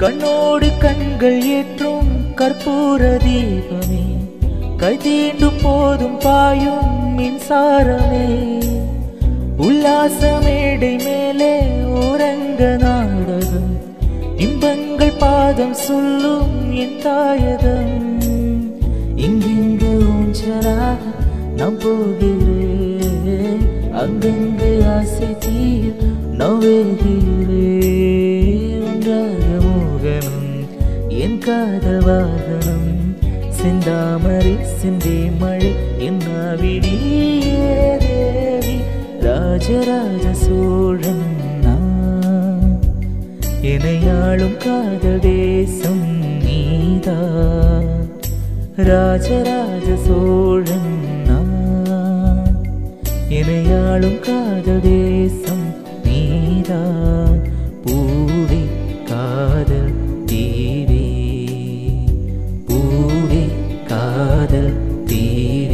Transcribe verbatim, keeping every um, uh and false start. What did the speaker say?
கண்ணோடு கண்கள் ஏற்றும் கற்பூர தீபமே, கை தீண்டும் போதும் பாயும் மின்சாரமே, உல்லாச மேடை மேலே உறங்க நாடகம், இன்பங்கள் பாதம் சொல்லும் என் தாயகம். இங்கிங்கு ஊஞ்சலாக நான் போகிறேன், அங்கெங்கு ஆசை தீர் நோவேகிறேன். என் காதல் வாகனம் சிந்தாமரை சிந்தே மழை என்னாவிடியே தேவி ராஜராஜ சோழன் நான். என்னையாளும் காதல் தேசம் நீதா ராஜராஜ சோழன் நான். என்னையாளும் காதல் தேசம் நீதா பூவே காதல் தீவே. I'll be there.